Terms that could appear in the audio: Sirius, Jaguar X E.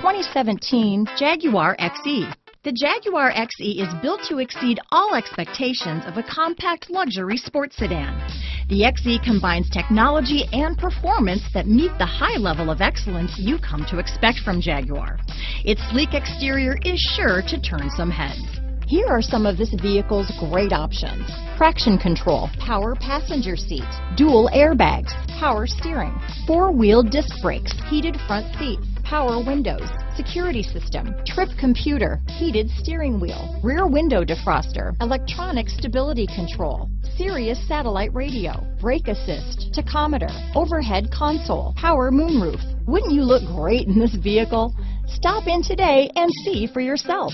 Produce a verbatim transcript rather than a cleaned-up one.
twenty seventeen Jaguar X E. The Jaguar X E is built to exceed all expectations of a compact luxury sports sedan. The X E combines technology and performance that meet the high level of excellence you come to expect from Jaguar. Its sleek exterior is sure to turn some heads. Here are some of this vehicle's great options: traction control, power passenger seat, dual airbags, power steering, four-wheel disc brakes, heated front seats, power windows, security system, trip computer, heated steering wheel, rear window defroster, electronic stability control, Sirius satellite radio, brake assist, tachometer, overhead console, power moonroof. Wouldn't you look great in this vehicle? Stop in today and see for yourself.